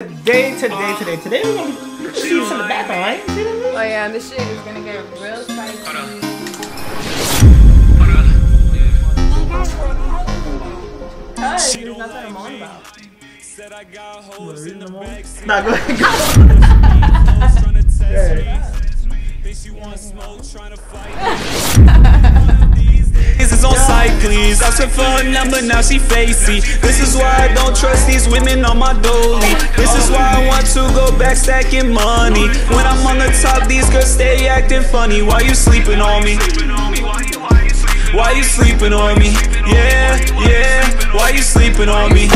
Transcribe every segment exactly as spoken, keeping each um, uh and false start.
Today, today, today, today, we're going to see this in the background, right? Oh yeah, and this shit is going to get real spicy. Hold on. Nah, go ahead. This is on site, please. I took for her number, now she facey. This is why I don't trust these women on my dolly. This is why I want to go back stacking money. When I'm on the top, these girls stay acting funny. Why you sleeping on me? Why you sleeping on me? Yeah, yeah. Why you sleeping on me?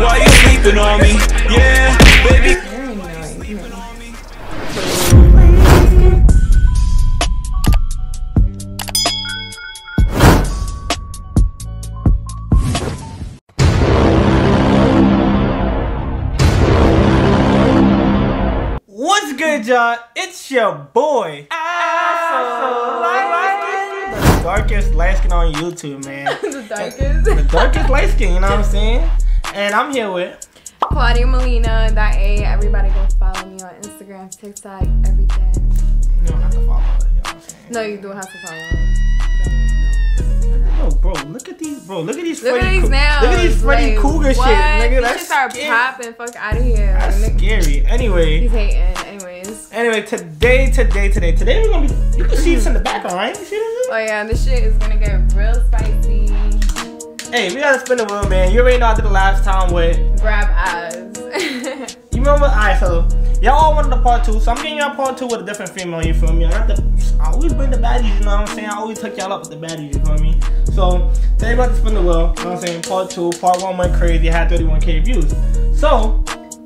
Why you sleeping on me? Yeah, baby. What's good, y'all? It's your boy. Darkest light skin on YouTube, man. The darkest? The darkest light skin, you know what I'm saying? And I'm here with Claudia Molina, that A. Everybody go follow me on Instagram, TikTok, everything. You don't have to follow her, you know what I'm saying? No, you do have to follow her. No, bro, look at these, bro, look at these Freddy Cougar. Look at these nails. Look at these Freddy Cougar shit, nigga. That's scary. These shits are popping, fuck out of here. That's scary. Anyway. He's hating, anyways. Anyway, today, today, today, today we're gonna be. You can see this in the background, right? You see this? Oh yeah, this shit is gonna get real spicy. Hey, we gotta spin the wheel, man. You already know I did the last time with grab eyes. You remember? Alright, so y'all all wanted a part two, so I'm getting y'all part two with a different female. You feel me? I, have to, I always bring the baddies. You know what I'm saying? I always hook y'all up with the baddies. You feel me? So today we about to spin the wheel. You know what I'm saying? Part two, part one went crazy. Had thirty-one K views. So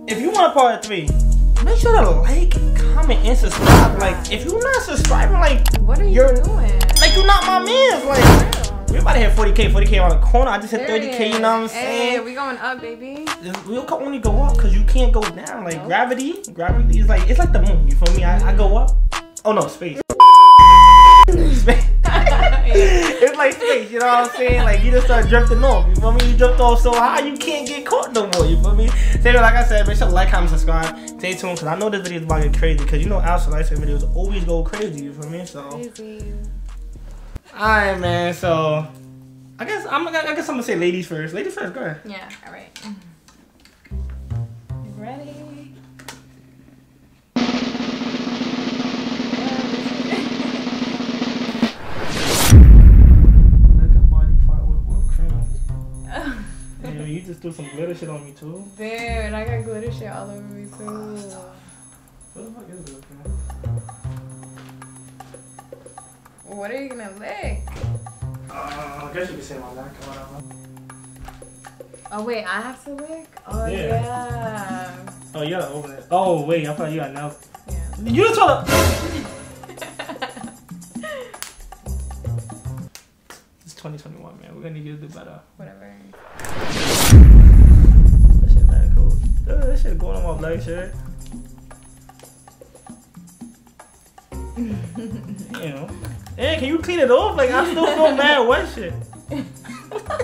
if you want a part three, make sure to like, comment, and subscribe. Like, if you're not subscribing, like, what are you you're, doing? Like, you're not my man's. Like, we're about to hit forty K, forty K around the corner. I just hit thirty K, you know what I'm saying? Hey, we going up, baby. We can only go up because you can't go down. Like, nope. gravity, gravity is like, it's like the moon. You feel me? I, I go up. Oh, no, space. Space. It's like space, you know what I'm saying? Like, you just start drifting off, you feel me? You drift off so high, you can't get caught no more, you feel me? So, like I said, make sure to like, comment, subscribe. Stay tuned, because I know this video is about to get crazy, because you know A L SoLightSkin videos always go crazy, you feel me? So, alright, man, so, I guess I'm, I guess I'm going to say ladies first. Ladies first, go ahead. Yeah, alright. You ready? You just threw some glitter shit on me too. Dude, I got glitter shit all over me too. What the fuck is this, man? What are you gonna lick? Uh, I guess you can say my lack or whatever. Oh wait, I have to lick? Oh yeah. yeah. Oh yeah, over there. Oh wait, I thought you got nails. Yeah. You just told her. It's twenty twenty-one, man. We're gonna need to do better. Whatever. Dude, this shit going on my black shirt. You know. Hey, can you clean it off? Like, I still feel mad wet shit. What the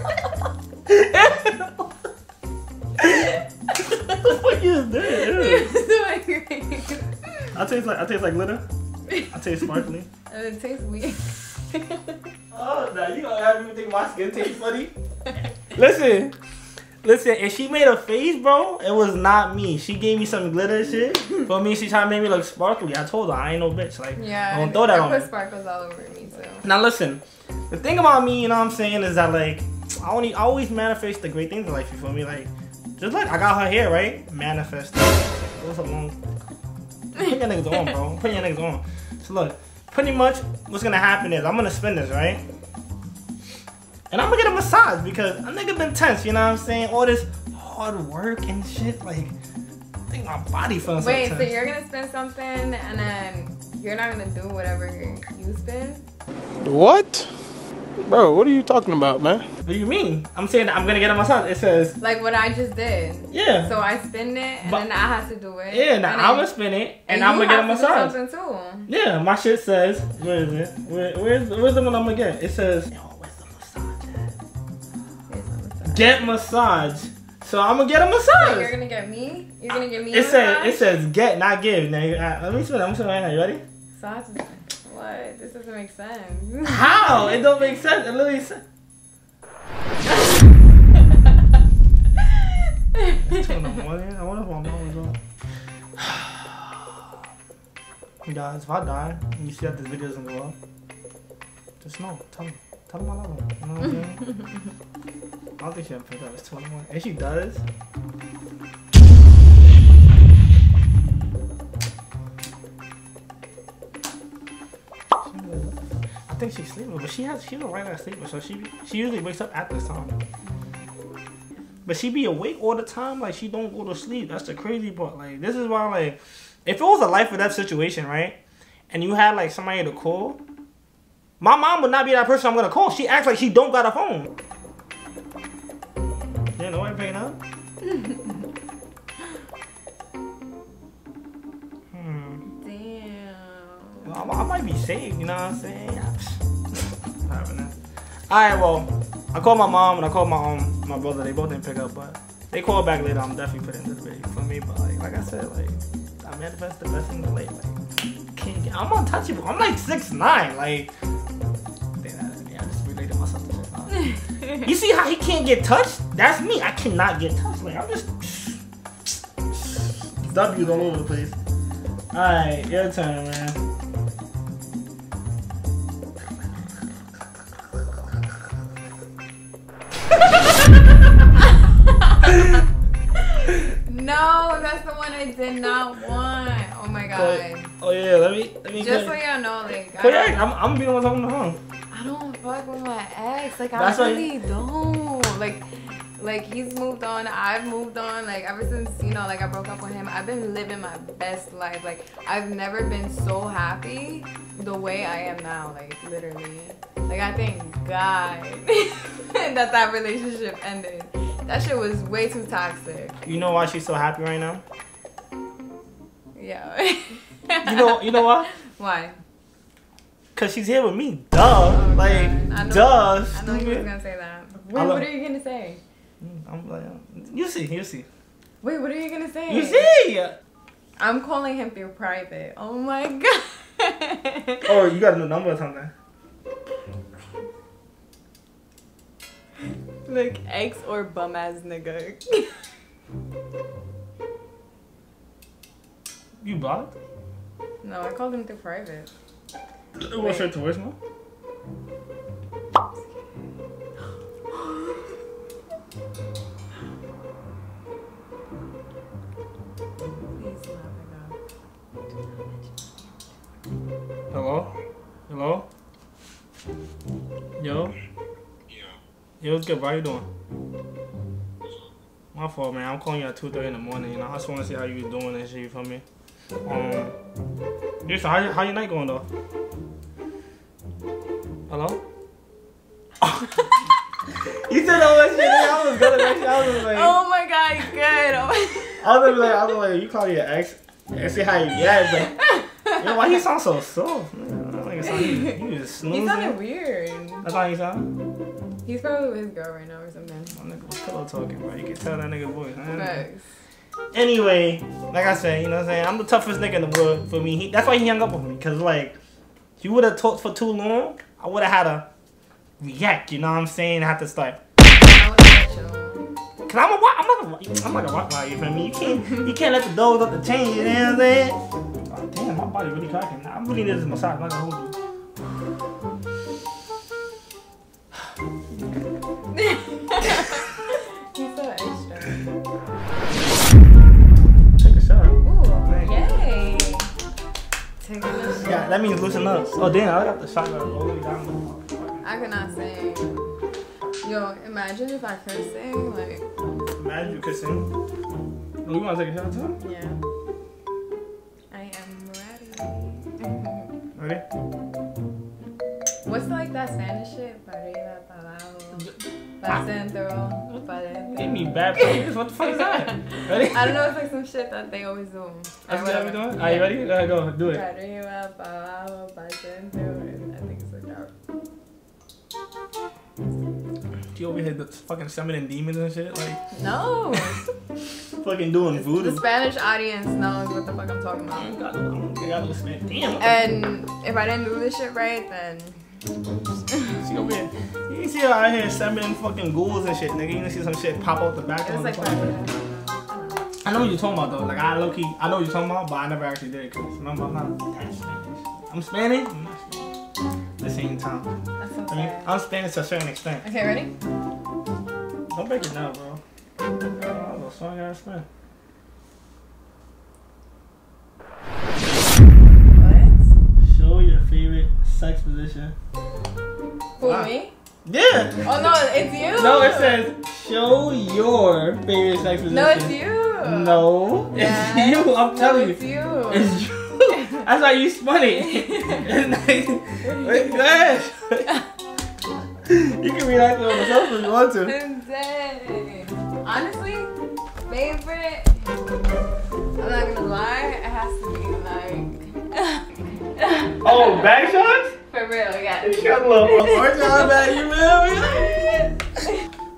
fuck is this? You're so angry. I taste like I taste like glitter. I taste sparkly. It tastes weird. Oh, nah, you don't have me think my skin tastes funny. Listen. Listen, if she made a face, bro, it was not me. She gave me some glitter shit. For me, she tried to make me look sparkly. I told her, I ain't no bitch. Like, yeah, don't throw that on me. I put sparkles all over me, too. Now, listen. The thing about me, you know what I'm saying, is that, like, I only I always manifest the great things in life, you feel me? Like, just like, I got her hair, right? Manifest. What's up, long? Put your niggas on, bro. Put your niggas on. So, look. Pretty much, what's going to happen is, I'm going to spin this, right? And I'm gonna get a massage because a nigga been tense, you know what I'm saying? All this hard work and shit, like, I think my body feels Wait, so tense. Wait, so you're gonna spin something and then you're not gonna do whatever you spin? What? Bro, what are you talking about, man? What do you mean? I'm saying that I'm gonna get a massage. It says... Like what I just did. Yeah. So I spin it and but, then I have to do it. Yeah, now I'm gonna spin it and, and I'm gonna get a massage. You have to do something too. Yeah, my shit says... Where is it? Where, where's, where's the one I'm gonna get? It says... Get massage. So I'm gonna get a massage. So you're gonna get me? You're gonna get me? It says it says get, not give. Now uh, let me see. I'm showing right now. You ready? So I have to, what? This doesn't make sense. How? It don't make sense. It literally says. I wonder if my mom was on. Guys, if I die and you see that this video doesn't go up, just know. Tell me. Tell me my love. You know what I'm saying? I don't think she ever picked up. It's twenty-one. And she does. I think she's sleeping, but she has she's a regular sleeper, so she she usually wakes up at this time. But she be awake all the time, like she don't go to sleep. That's the crazy part. Like this is why, like, if it was a life or death situation, right? And you had like somebody to call, my mom would not be that person I'm gonna call. She acts like she don't got a phone. You know what I'm paying up? Hmm. Damn. Well, I, I might be safe. You know what I'm saying? All right, well. I called my mom and I called my um my brother. They both didn't pick up, but they called back later. I'm definitely putting this video for me. But like, like I said, like I manifest the best in the late. Like, can't get, I'm untouchable. I'm like six nine. Like, damn, yeah, I just related myself to shit. Now. You see how he can't get touched? That's me. I cannot get touched. Like I'm just W's all over the place. All right, your turn, man. No, that's the one I did not want. Oh my god. Oh, oh yeah, let me let me just so y'all know, like I, I'm I'm be the one talking to him. I don't fuck with my ex. Like that's I really you... don't. Like like he's moved on, I've moved on, like ever since, you know, like I broke up with him, I've been living my best life. Like I've never been so happy the way I am now, like literally. Like I thank God that that relationship ended. That shit was way too toxic. You know why she's so happy right now? Yeah. you know you know why? Why? Cause she's here with me. Duh. Oh, like I know, duh. I know you was gonna say that. Wait, what are you gonna say? I'm like you see, you see. Wait, what are you gonna say? You see. I'm calling him through private. Oh my god. Oh, you got a new number or something. Like ex or bum ass nigga. You blocked? No, I called him to private. What's your voicemail? Hello? Hello? Yo? Yo, what's good, bro? How you doing? My fault, man. I'm calling you at two thirty in the morning. You know, I just want to see how you was doing and shit. You feel me? Um, dude, so how how your night going though? Hello? You said all that shit. I was good. I was like, oh my god, good. Oh. I was like, I was like, you call your ex and see how you get, but yo, why you sound so soft? Like you just snoozing. He sounded weird. That's how he sounded. He's probably with his girl right now or something. My nigga was pillow talking, bro. You can tell that nigga voice. Thanks. Anyway, like I said, you know what I'm saying? I'm the toughest nigga in the world for me. He, that's why he hung up with me. Because, like, if you would have talked for too long, I would have had to react, you know what I'm saying? I had to start. Because I'm, I'm not I'm like a rock guy, you feel me? You can't, you can't let the dogs up the chain, you know what I'm saying? Oh, damn, my body really cracking. I really need this massage. I'm not going to hold you. He's so extra. Take a shot. Ooh, yay. Take a shot. Yeah, that means loosen up. Oh damn, I got the shot all the way down. I cannot sing. Yo, imagine if I could sing, like. Imagine you could sing. You wanna take a shot too? Yeah. I am ready. Ready? What's like that Spanish shit? Parida, palao. Give me bad practice. What the fuck is that? Ready? I don't know. It's like some shit that they always do. That's what I'm doing? Are you ready? Let's go. Do it. I think it's like that. You over here fucking summoning demons and shit? Like, no. Fucking doing voodoo. The Spanish audience knows what the fuck I'm talking about. You gotta, you gotta listen. Damn. And if I didn't do this shit right, then. See over here. You can see her out here summoning fucking ghouls and shit, nigga. You can see some shit pop out the back of like the I know what you're talking about though. Like I low-key, I know what you're talking about, but I never actually did it. Cause remember, I'm not I'm Spanish. I'm Spanish. I'm not Spanish. At the same time. That's so I mean, I'm Spanish to a certain extent. Okay, ready? Don't break it now, bro. That was a song I spent. What? Show your favorite sex position. Who, wow. Me? Yeah. Oh no, it's you. No, it says show your favorite sex position. No, it's you. No, yeah. It's you. I'm telling no, it's you. you. It's you. That's why you spun it. It's like, go ahead. You can react to it yourself if you want to. Insane. Honestly, favorite. I'm not gonna lie. It has to be like. Oh, back shots? For real, yeah. You got a little hard time back, you know. Yeah.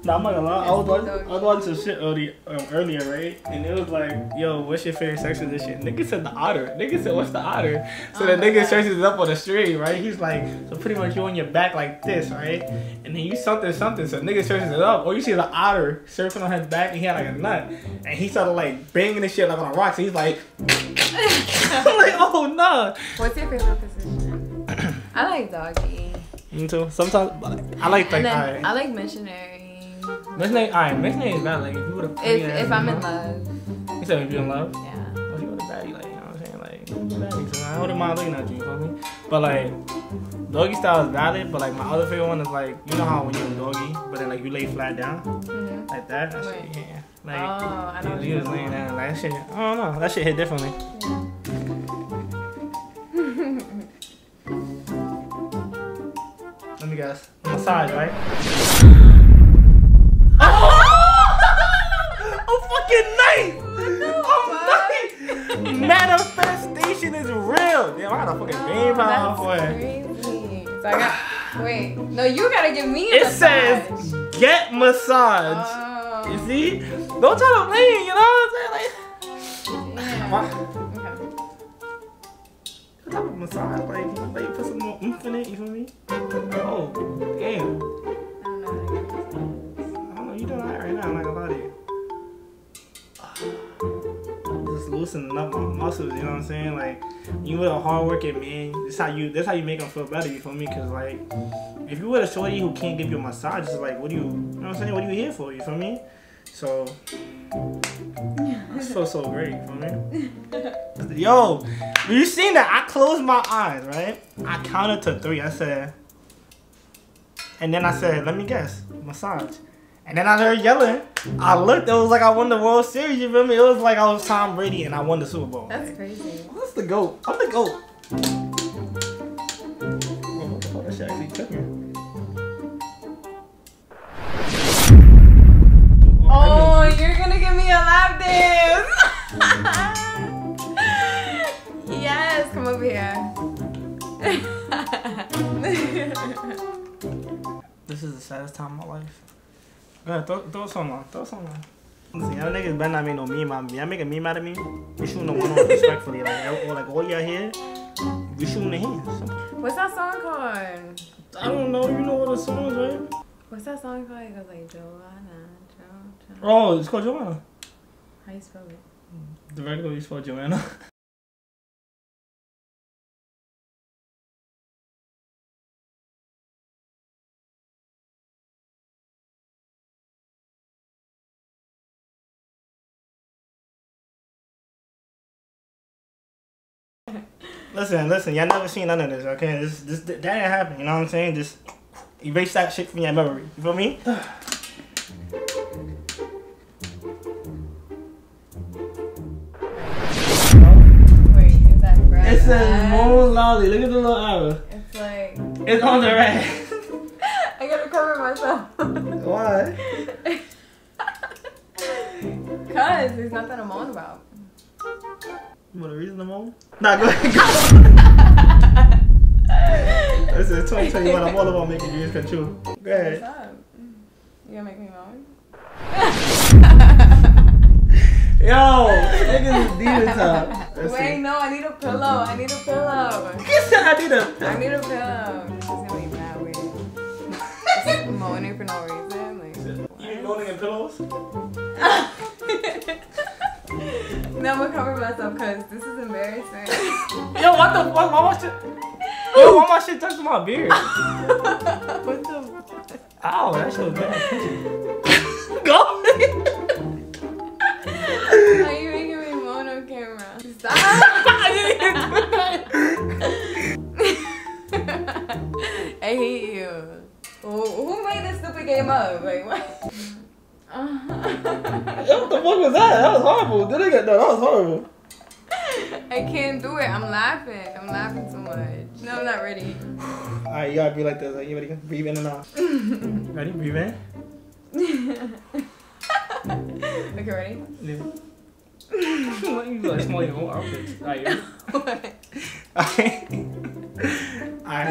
Nah, I'm not gonna lie, I was, watching, I was watching some shit early, um, earlier, right? And it was like, yo, what's your favorite sex position? Nigga said the otter. Nigga said, what's the otter? So oh the nigga God. searches it up on the stream, right? He's like, so pretty much you on your back like this, right? And then you something, something. So nigga searches it up. Or you see the otter surfing on his back and he had like a nut. And he started like banging this shit like on a rock. So he's like, I'm like, oh no. What's your favorite position? I like doggy. Me too. Sometimes, I like like I, I like missionary. Missionary, alright, missionary is bad. Like, if you would have. If, if I'm in love. You said if you're in love? Yeah. If you would have baddie, like, you know what I'm saying? Like, baddie, I wouldn't mind looking at you, you feel me? But, like, doggy style is valid, but, like, my other favorite one is, like, you know how when you're in doggy, but then, like, you lay flat down? Mm-hmm. Like that? That shit, yeah. Like, oh, I know. You just laying down, like, that shit, I don't know. That shit hit differently. Yeah. Let me guess. Massage, right? Night. Oh, night. Manifestation is real. Damn, I got a fucking name out for it. So I got. Wait, no, you gotta give me. A it massage. says get massage. Oh. You see? Don't try to play. You know what I'm saying? Like, yeah. What? Okay. What type of massage? Like, like you put some more oomph in it. You feel me? Oh, damn. I don't know. I don't know. You doing that right now? I'm not gonna lie to you. Just loosening up my muscles, you know what I'm saying? Like, you with a hard working man, that's how you that's how you make them feel better, you feel me? Cause like if you with a shorty who can't give you a massage, it's like what do you you know what I'm saying, what are you here for, you feel me? So I just feel so great, you feel me? Yo, you seen that? I closed my eyes, right? I counted to three, I said and then I said, let me guess, massage. And then I heard yelling. I looked. It was like I won the World Series. You feel me? It was like I was Tom Brady and I won the Super Bowl. That's crazy. What's the goat? I'm the goat. Oh, that shit actually took me. Oh, you're gonna give me a lap dance. Yes, come over here. This is the saddest time of my life. Yeah, throw, throw some on, throw some on. Listen, y'all niggas better not make no meme out of me. Y'all make a meme out of me, you shooting the one on respectfully. Like, or like all y'all here, you shooting the hands. What's that song called? I don't know, you know what the song is, right? What's that song called? It goes like, Joanna, Joanna. Oh, it's called Joanna. How you spell it? The regular you spell Joanna. Listen, listen, y'all never seen none of this, okay? This, this, that didn't happen, you know what I'm saying? Just erase that shit from your memory, you feel me? Wait, is that right? It says Moon Lolly, look at the little hour. It's like... It's on the rack. I gotta cover myself. Why? Because there's nothing to moan about. You want a reason to moan? Nah, go ahead, go. This is twenty twenty-one, I'm all about making dreams come true. Go ahead. What's up? You gonna make me moan? Yo, niggas need a top. That's Wait, it. no, I need a pillow. I need a pillow. You said I need a pillow. I need a pillow. This is gonna be mad weird. Just like moaning for no reason. Like, you be moaning in pillows? No, I'm gonna cover myself because this is embarrassing. Yo, what the fuck? Why my shit? Yo, why my shit touched my beard? What the? Ow, that shit was bad. Go. Are you making me moan on camera? Stop. I hate you. Who made this stupid game up? Like what? What the fuck was that? That was horrible. Did I get that? That was horrible. I can't do it. I'm laughing. I'm laughing too much. No, I'm not ready. Alright, you gotta be like this. Like, you ready? Breathe in and out. Ready? Breathe in. Okay, ready? Yeah. You like smell your whole outfit. Alright, Alright. I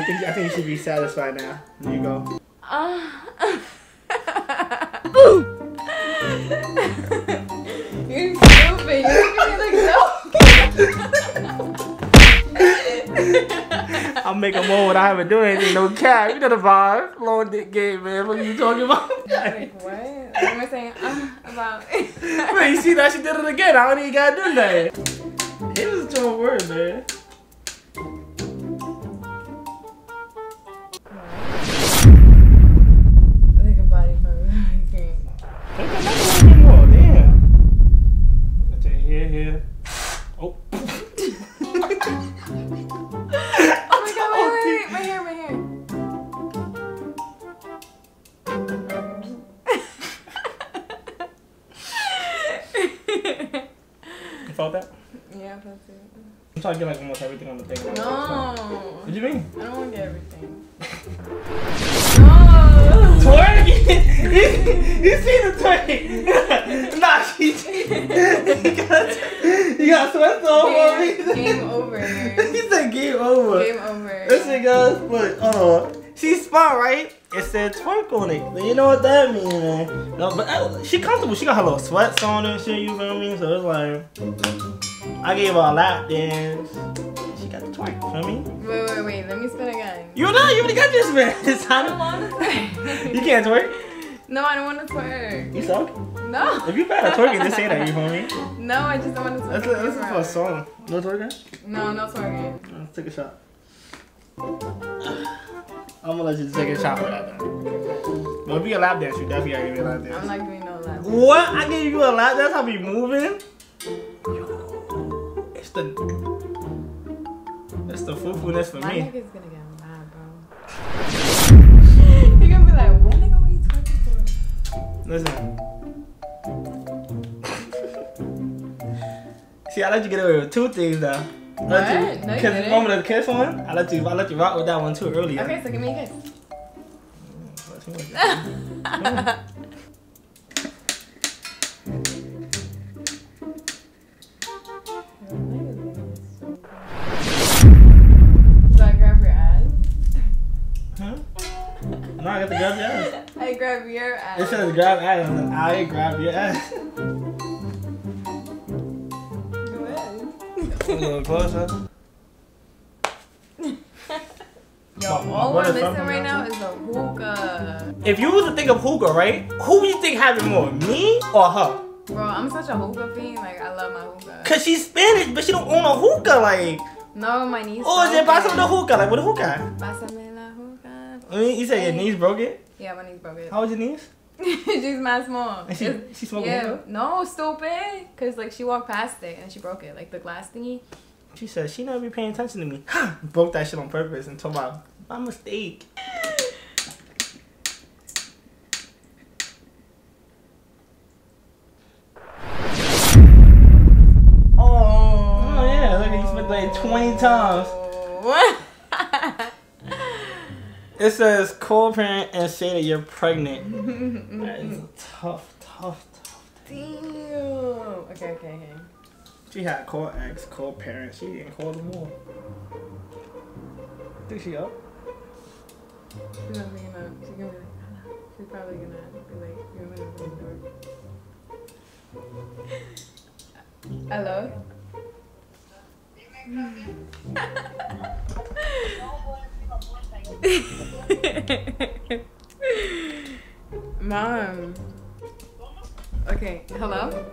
think I think you should be satisfied now. There you go. Uh, You're stupid. You're gonna be like, no. I'll make a moan when I haven't done anything. No cap. You know the vibe. Long dick game, man. What are you talking about? Like, what? What am I saying? Um, about. Wait, you see that she did it again. I don't even gotta do that. It was a joke word, man. I'm trying to get like almost everything on the thing. No. What do you mean? I don't want to get everything. No. Twerk? You see the twerk? Nah, she. You got swept over me. Game over. He said game over. Game over. Listen, guys, look. Hold on. She spot right. It said twerk on it. But you know what that means, man. No, but I, she comfortable. She got her little sweats on and shit. You feel me? So it's like. I gave her a lap dance. She got the twerk, feel me? Wait, wait, wait. Let me spin again. You know, you already got this, man. I don't want to twerk. You can't twerk? No, I don't want to twerk. You suck? No. If you bad at twerking, just say that, you feel me? No, I just don't want to twerk. That's a, that's for a song. No twerking? No, no twerking. Let's take a shot. I'm going to let you take a shot with that. But if you a lap dance, you definitely got to give me a lap dance. I'm not giving no lap dance. What? I gave you a lap dance? I'll be moving? The, that's the foo-foo-ness for me. My nigga's gonna get mad, bro. You're gonna be like, what nigga were you talking to? Listen. See, I let you get away with two things now. What? Let you, no, you didn't. The moment of the kiss one, I let you, I let you rock with that one too earlier. Okay, so give me a kiss. I grab your ass. It says grab ass. I grab your ass. Go ahead. A little closer. Yo, all we're missing right now is a hookah. If you was to think of hookah, right? Who do you think had it more, me or her? Bro, I'm such a hookah fiend. Like, I love my hookah. Cause she's Spanish, but she don't own a hookah. Like, no, my niece. Oh, then buy some of the hookah. Like, what a hookah? Pásame la hookah. I mean, you said your niece broke it. Yeah, my niece broke it. How old your niece? She's mad small. And she, she smoked yeah. hookah? No, stupid. Because like she walked past it and she broke it. Like the glass thingy. She said she never be paying attention to me. Broke that shit on purpose and told my, my mistake. Oh. Oh, yeah. Look, you spent like twenty times. What? It says co-parent and say that you're pregnant. That is tough, tough, tough. Damn. Okay, okay, okay. She had co-ex, co-parent. She didn't call them all. Think she up? She's not thinking up. She's gonna be like, You're probably gonna be like, you're gonna open the door. Hello? Mom. Okay, hello?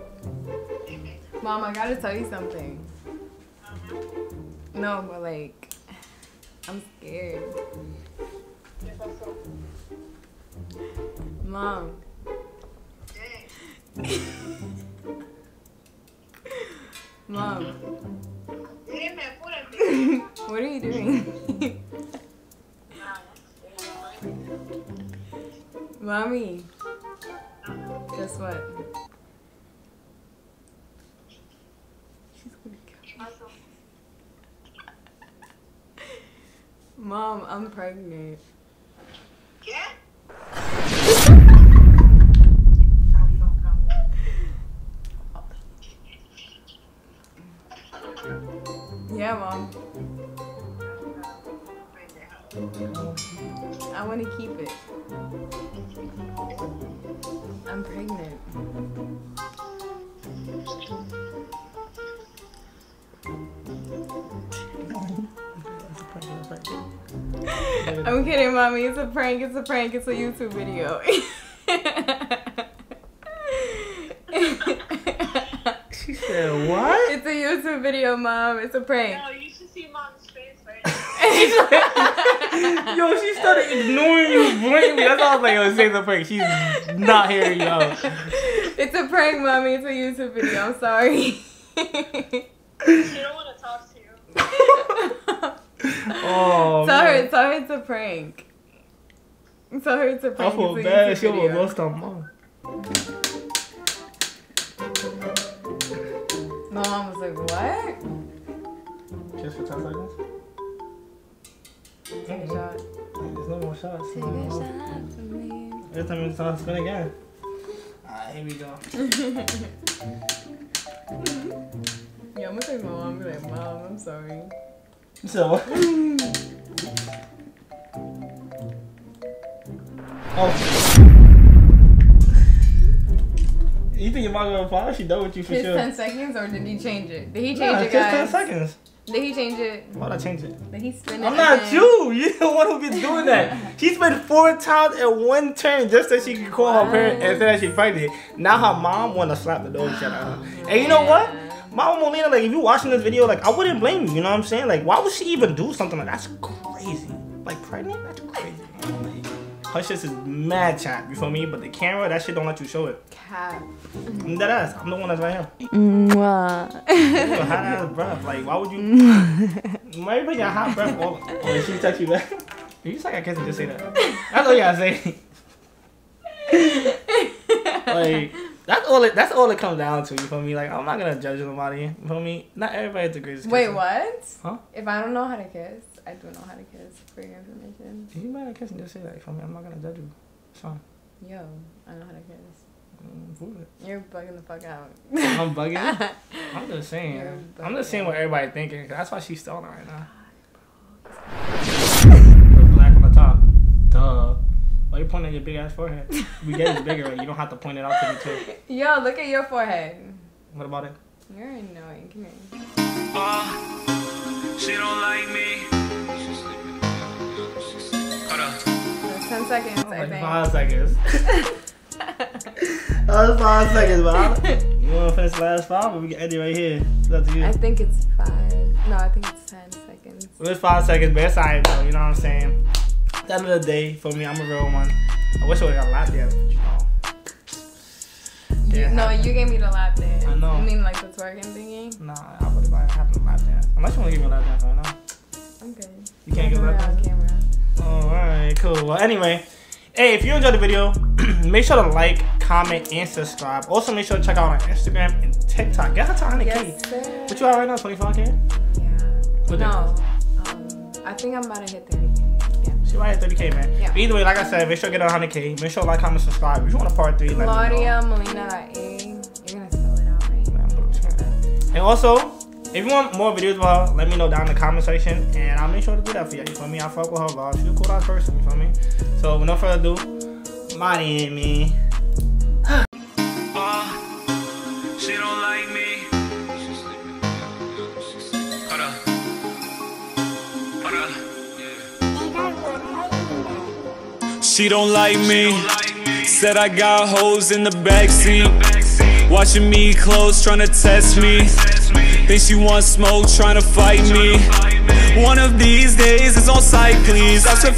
Mom, I gotta tell you something. No, but like, I'm scared. Mom. Mom. What are you doing? Mommy. Guess what? She's gonna kill me. Mom, I'm pregnant. Yeah? Yeah, Mom. I want to keep it. I'm pregnant. I'm kidding, Mommy. It's a prank. It's a prank. It's a YouTube video. She said, what? It's a YouTube video, Mom. It's a prank. No, you should see Mom's face right now. Yo, she started ignoring you blatantly. That's all I was like, yo, say the prank. She's not hearing you out. It's a prank, Mommy. It's a YouTube video. I'm sorry. She don't want to talk to you. Oh, tell her, tell her it's a prank. Tell her it's a prank. I feel bad. She almost lost her mom. My mom was like, what? Just for ten seconds? Take mm-hmm. a shot. There's no more shots. Take no. a shot for me. Every time it's on, spin again. Alright, here we go. Yeah, I'm gonna take my mom and be like, Mom, I'm sorry. So what? Oh. You think your mom gonna follow? She done with you for sure. Kiss ten seconds or did he change it? Did he change nah, it, guys? Kiss ten seconds. Did he change it? Why'd I change it? Did he spin it? I'm not you! You're the one who be doing that. She spent four times in one turn just so she could call what? her parent and say that she pregnant. Now her mom wanna slap the door and shut her. And man. You know what? Mama Molina, like, if you watching this video, like, I wouldn't blame you, you know what I'm saying? Like, why would she even do something like that? That's crazy. Like, pregnant? That's crazy. Like, her shit is mad chat, you feel me? But the camera, that shit don't let you show it. Cat. Deadass. That ass. I'm the one that's right here. Mwah. Ooh, a hot ass breath. Like, why would you... Why you put your hot breath all... Oh, she text you back. You just like, I guess you just say that. That's all you gotta say. Like... That's all it. That's all it comes down to. You feel me? Like, I'm not gonna judge nobody. You feel me? Not everybody's the greatest. Wait, kisser. What? Huh? If I don't know how to kiss, I don't know how to kiss. For your information. If you better kiss and just say that. You feel me? I'm not gonna judge you. It's fine. Yo, I know how to kiss. Mm, You're bugging the fuck out. I'm bugging. I'm just saying. I'm just saying what everybody thinking. That's why she's stalling right now. We're black on the top. Duh. Why you pointing at your big ass forehead? We get it bigger, right? You don't have to point it out to me too. Yo, look at your forehead. What about it? You're annoying. Come here. Oh, she don't like me. She's sleeping. Hold up. Ten seconds, I like think. Five seconds. That was five seconds, Bob. You want to finish the last five, or we can end it right here? It's up to you. I think it's five. No, I think it's ten seconds. Well, it's five seconds, but it's alright though. You know what I'm saying? That little day for me, I'm a real one. I wish I would have got a lap dance, but you know. You, no, happen. You gave me the lap dance. I know. I mean, like the twerking thingy? Nah, I would have had a lap dance. Unless you want to give me a lap dance right now. I'm good. You can't give a lap dance? Camera. Oh, alright, cool. Well, anyway, hey, if you enjoyed the video, make sure to like, comment, and subscribe. Also, make sure to check out our Instagram and TikTok. Get her to one hundred K. Yes, sir. What you at right now, twenty-five K? Yeah. What no, um, I think I'm about to hit thirty K. She right at thirty K, man. Yeah. Either way, like I said, make sure to get one hundred K. Make sure to like, comment, subscribe. If you want a part three, let me know. Claudia Molina. You're gonna spell it out, right? And also, if you want more videos about her, let me know down in the comment section, and I'll make sure to do that for you. You feel me? I fuck with her vlog. She's a cool ass person. You feel me? So, with no further ado, body in me. Oh, she don't like me. She's sleeping. She's sleeping. Hold up. Hold up. Yeah. She don't like me. She don't like me. Said I got hoes in the backseat. Back watching me close, trying to test me. Test me. Think she wants smoke, trying to fight me. Fight me. One of these days, it's on sight, please. I